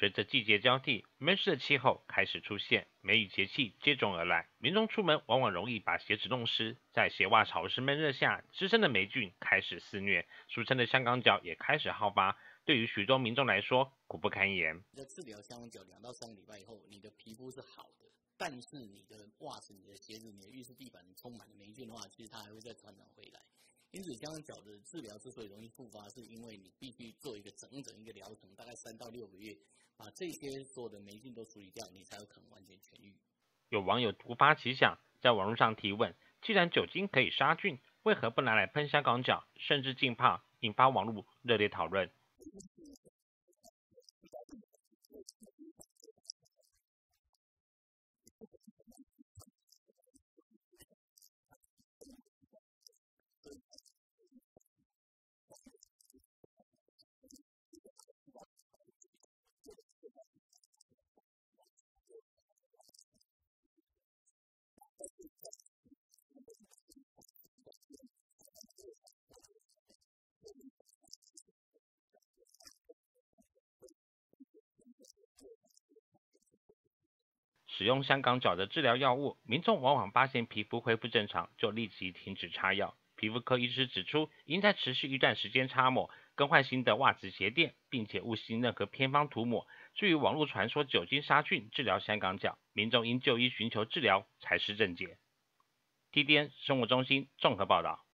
随着季节交替，闷湿的气候开始出现，梅雨节气接踵而来。民众出门往往容易把鞋子弄湿，在鞋袜潮湿闷热下，滋生的霉菌开始肆虐，俗称的香港脚也开始好发。对于许多民众来说，苦不堪言。你的治疗香港脚2到3个礼拜以后，你的皮肤是好的，但是你的袜子、你的鞋子、你的浴室地板充满了霉菌的话，其实它还会再传染回来。 因此，香港脚的治疗之所以容易复发，是因为你必须做一个整一个疗程，大概3到6个月，把这些所有的霉菌都处理掉，你才有可能完全痊愈。有网友突发奇想，在网络上提问：既然酒精可以杀菌，为何不拿来喷香港脚，甚至浸泡？引发网络热烈讨论。使用香港脚的治疗药物，民众往往发现皮肤恢复正常就立即停止擦药。皮肤科医师指出，应在持续一段时间擦抹，更换新的袜子鞋垫，并且勿信任何偏方涂抹。至于网络传说酒精杀菌治疗香港脚，民众应就医寻求治疗才是正解。TDN 生活中心综合报道。